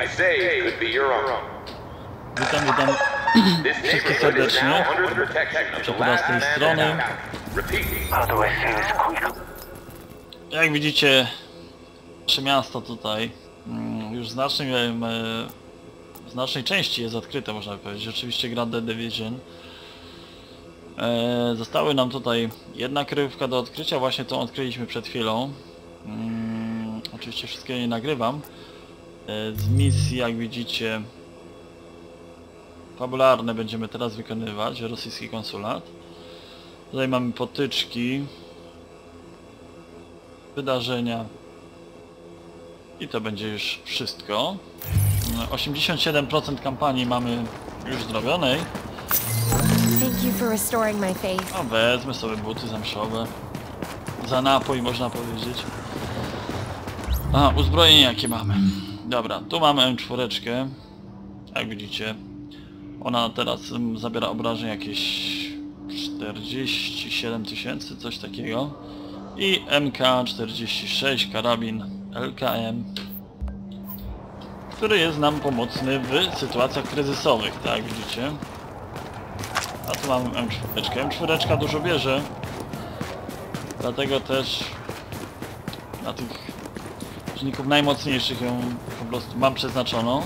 My day could be your own. Witamy wszystkich serdecznie. Przepada z tej strony. Jak widzicie, nasze miasto tutaj już w znacznej części jest odkryte, można powiedzieć. Oczywiście Grand The Division. Zostały nam tutaj jedna kryjówka do odkrycia, właśnie tą odkryliśmy przed chwilą. Oczywiście wszystkiego nie nagrywam. Z misji, jak widzicie, fabularne będziemy teraz wykonywać, rosyjski konsulat. Tutaj mamy potyczki, wydarzenia i to będzie już wszystko. 87% kampanii mamy już zrobionej. O, wezmę sobie buty zamszowe. Za napój, można powiedzieć. Aha, uzbrojenie jakie mamy. Dobra, tu mamy M4, jak widzicie. Ona teraz zabiera obrażeń jakieś 47 000, coś takiego. I MK46, karabin LKM, który jest nam pomocny w sytuacjach kryzysowych, tak jak widzicie. A tu mamy M4. M4 dużo bierze, dlatego też na tych czynników najmocniejszych ją po prostu mam przeznaczoną.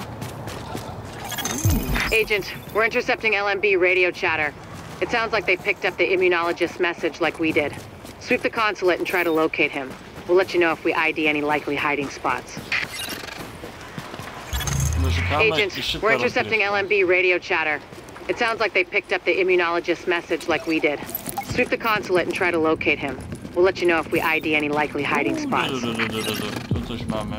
Agent, we're intercepting LMB radio chatter. It sounds like they picked up the immunologist's message like we did. Sweep the consulate and try to locate him. We'll let you know if we ID any likely hiding spots. Agent, we're intercepting LMB radio chatter. It sounds like they picked up the immunologist's message like we did. Sweep the consulate and try to locate him. We'll let you know if we ID any likely hiding spots. Tu coś mamy.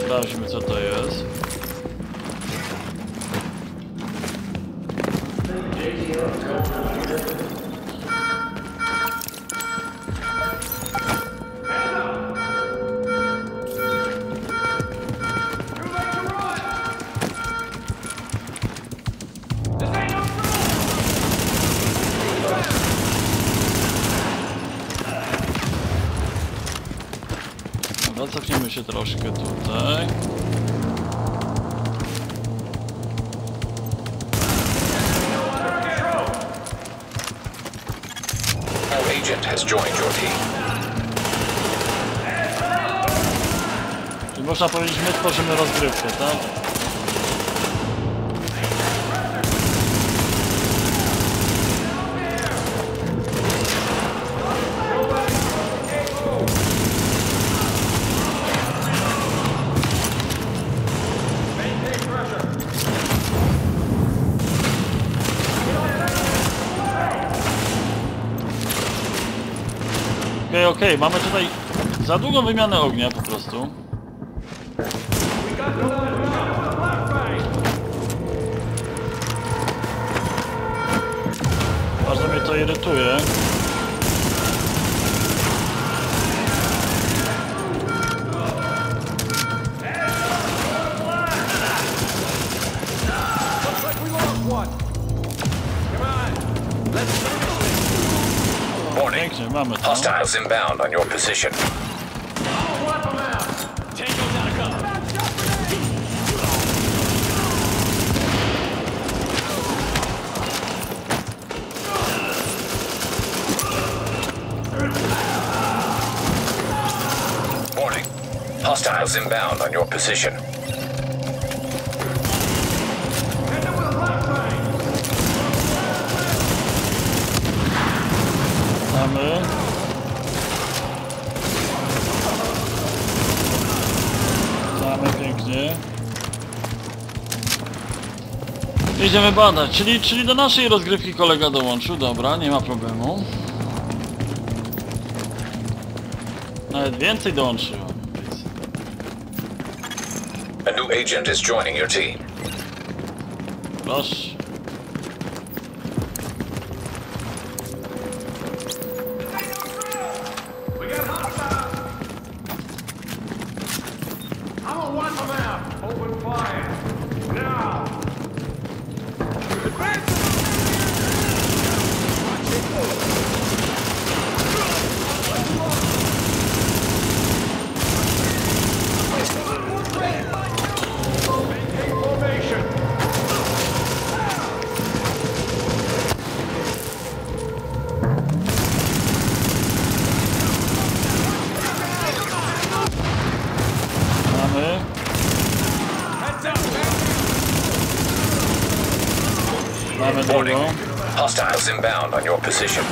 Sprawdźmy, co to jest. Cofniemy się troszkę tutaj. Our agent has joined your team. Czyli można powiedzieć, my tworzymy rozgrywkę, tak? Okej, mamy tutaj za długą wymianę ognia po prostu. Bardzo mnie to irytuje. Hostiles inbound on your position. Warning. Hostiles inbound on your position. Idziemy badać, czyli do naszej rozgrywki kolega dołączył, dobra, nie ma problemu. Nawet więcej dołączył. A new agent is joining your team. Proszę. Warning. Hostiles inbound on your position.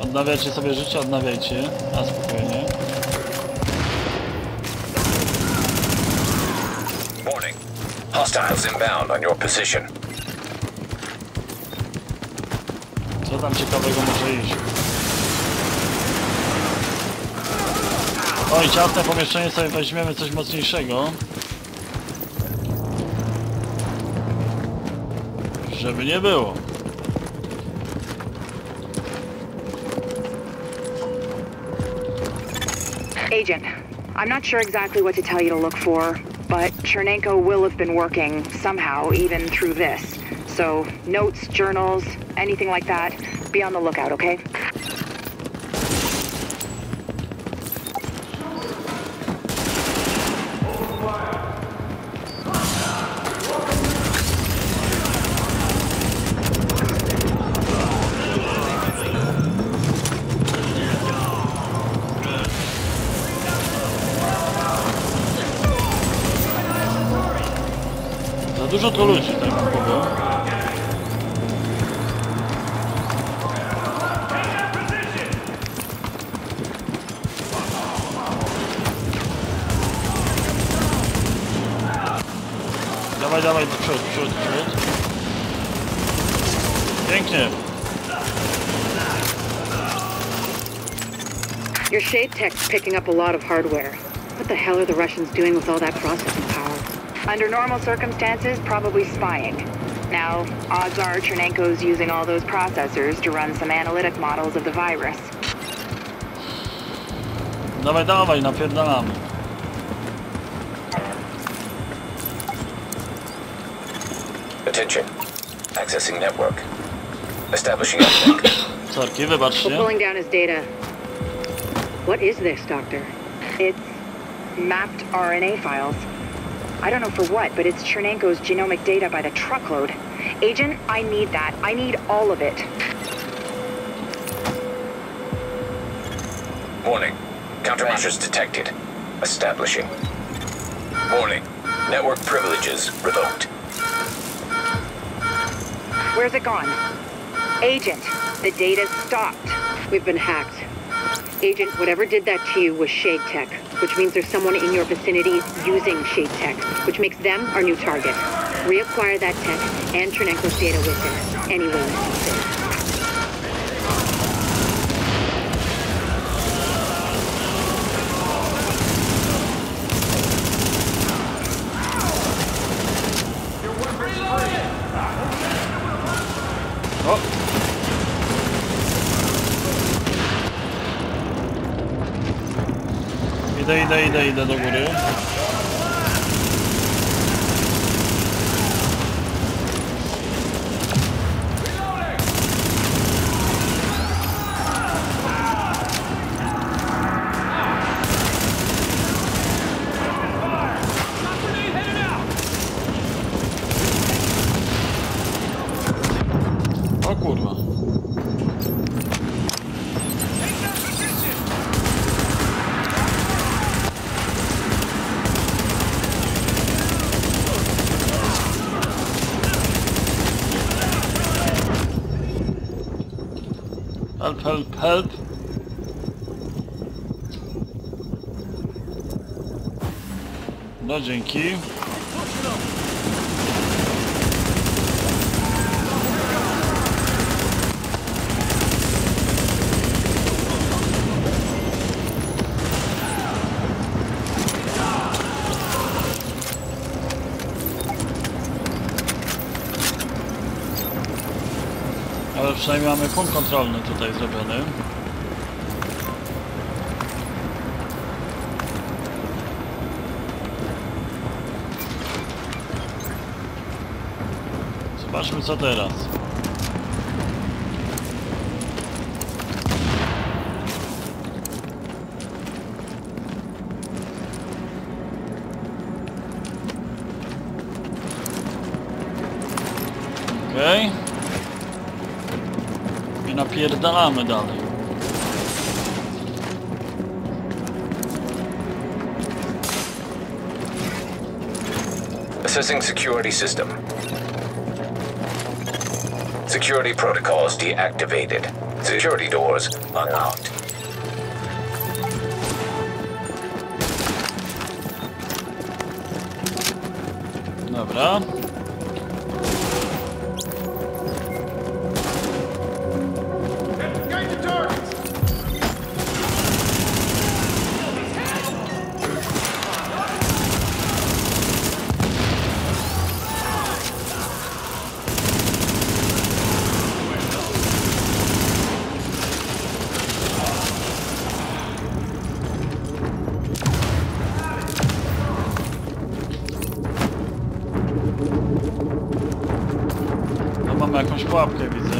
Odnawiacie sobie życie, odnawiajcie, a spokojnie. Warning. Hostiles inbound on your position. Co tam ciekawego może iść? Oj, ciasne pomieszczenie, sobie weźmiemy coś mocniejszego. Żeby nie było. Agent, I'm not sure exactly what to tell you to look for, but Chernenko will have been working somehow, even through this. So, notes, journals, anything like that, be on the lookout, okay? Dużo to ludzi tak było. Dawaj, dawaj, do przodu, przód, przód. Pięknie. Your Shade Tech's picking up a lot of hardware. What the hell are the Russians doing with all that processing power? Under normal circumstances, probably spying. Now, odds are Chernenko's using all those processors to run some analytic models of the virus. Dawaj, dawaj, napierdalamy. Attention. Accessing network. Establishing a link. Sorki, wybaczcie. We're pulling down his data. What is this, Doctor? It's mapped RNA files. I don't know for what, but it's Chernenko's genomic data by the truckload. Agent, I need that. I need all of it. Warning. Countermeasures detected. Establishing. Warning. Network privileges revoked. Where's it gone? Agent, the data's stopped. We've been hacked. Agent, whatever did that to you was Shade Tech, which means there's someone in your vicinity using Shade Tech, which makes them our new target. Reacquire that tech and Chernenko's data with it, any way necessary. Idę do góry. O kurwa. Help, help, help. No dzięki. Ale przynajmniej mamy punkt kontrolny tutaj zrobiony. Zobaczmy co teraz. Okej. I napierdalamy dalej. Assessing security system. Security protocols deactivated. Security doors unlocked. Dobra. Pułapkę widzę.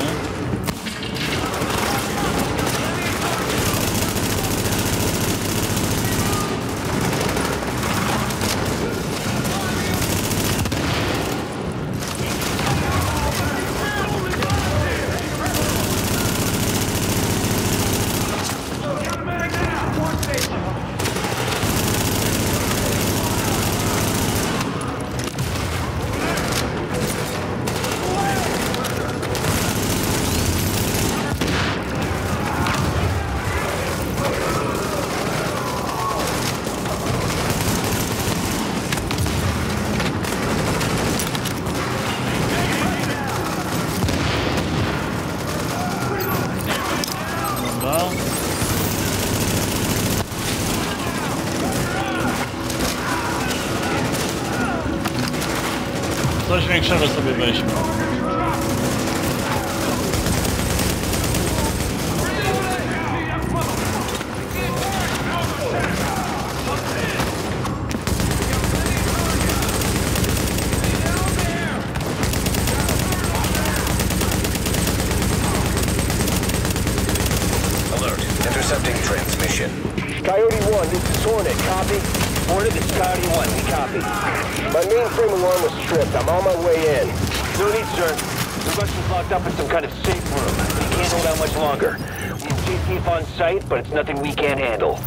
Coś większego sobie weźmy. Alert. Intercepting transmission. Coyote 1, this is Hornet, copy. Order this Coyote 1, we copy. My mainframe alarm was stripped. I'm on my way in. No need, sir. The Russian's locked up in some kind of safe room. We can't hold out much longer. We have JTF on site, but it's nothing we can't handle.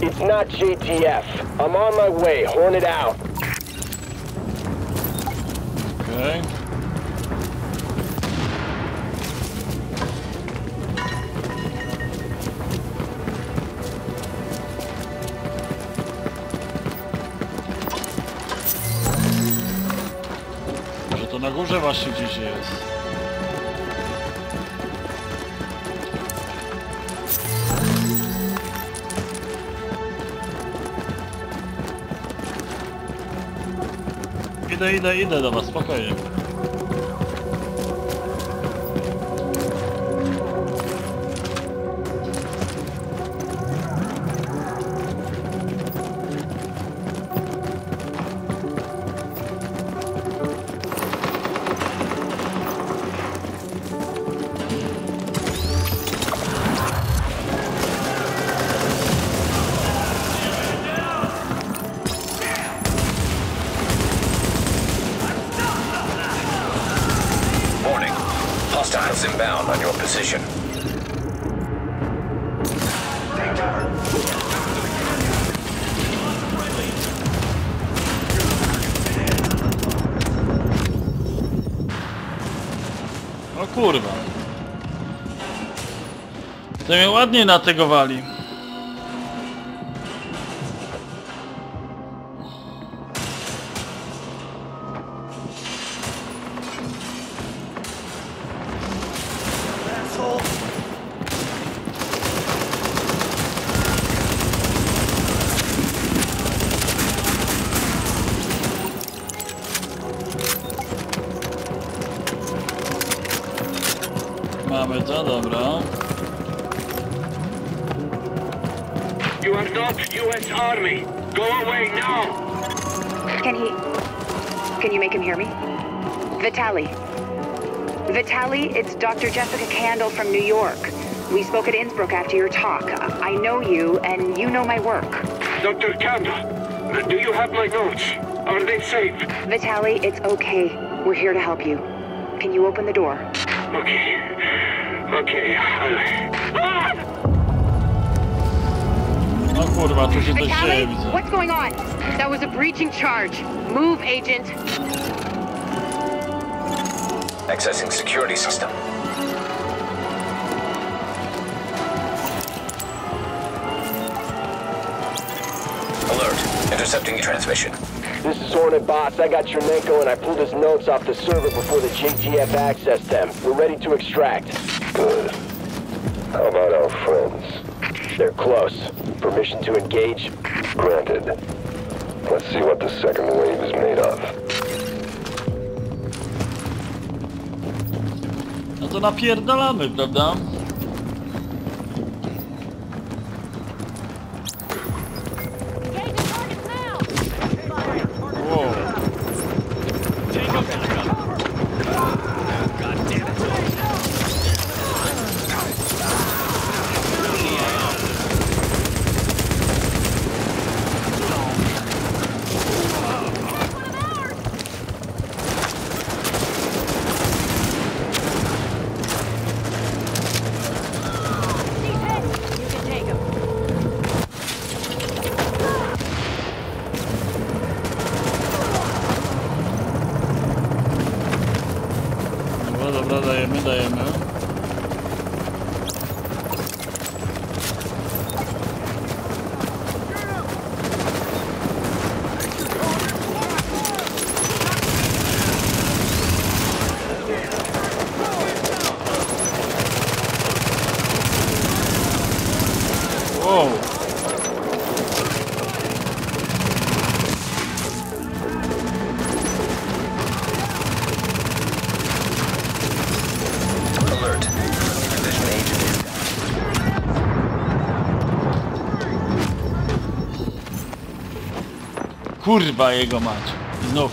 It's not JTF. I'm on my way. Hornet out. Okay. Na górze właśnie gdzieś jest. Idę do was, spokojnie. Inbound on your position. O kurwa. To mnie ładnie nategowali. Mamy to, dobra. You are not US Army. Go away now. Can you make him hear me? Vitaly, it's Dr. Jessica Candle from New York. We spoke at Innsbruck after your talk. I know you, and you know my work. Dr. Candle, do you have my notes? Are they safe? Vitaly, it's okay. We're here to help you. Can you open the door? Okay. Okay. Vitaly, what's going on? That was a breaching charge. Move, agent. Accessing security system. Alert. Intercepting transmission. This is Hornet Boss. I got Chernenko and I pulled his notes off the server before the JTF accessed them. We're ready to extract. Good. How about our friends? They're close. Permission to engage? Granted. Let's see what the second wave is made of. No to napierdalamy, prawda? Kurwa jego mać. Znów.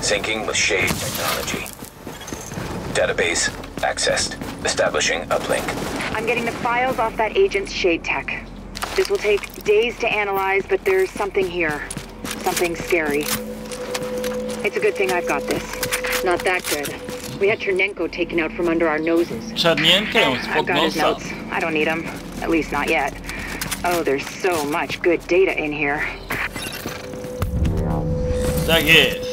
Syncing with Shade technology. Database accessed. Establishing uplink. I'm getting the files off that agent's Shade Tech. This will take days to analyze, but there's something here. Something scary. It's a good thing I've got this. Not that good. We had Chernenko taken out from under our noses. Chernenko? I've got his notes. I don't need them. At least not yet. Oh, there's so much good data in here. Tak jest.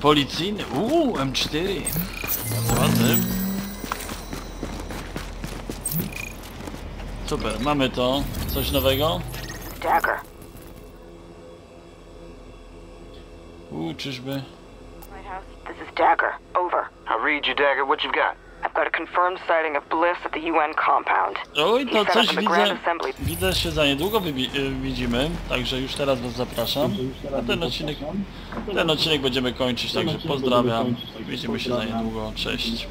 Policyjny, M4. Ładny. Super, mamy to. Coś nowego? Dagger. Czyżby? White House, this is Dagger. Over. I'll read you, Dagger. What you've got? I've got a confirmed sighting of Bliss at the UN compound. Oj, to coś widzę. Widzę się za niedługo widzimy, także już teraz was zapraszam. A ten odcinek będziemy kończyć, także pozdrawiam. Widzimy się za niedługo. Cześć.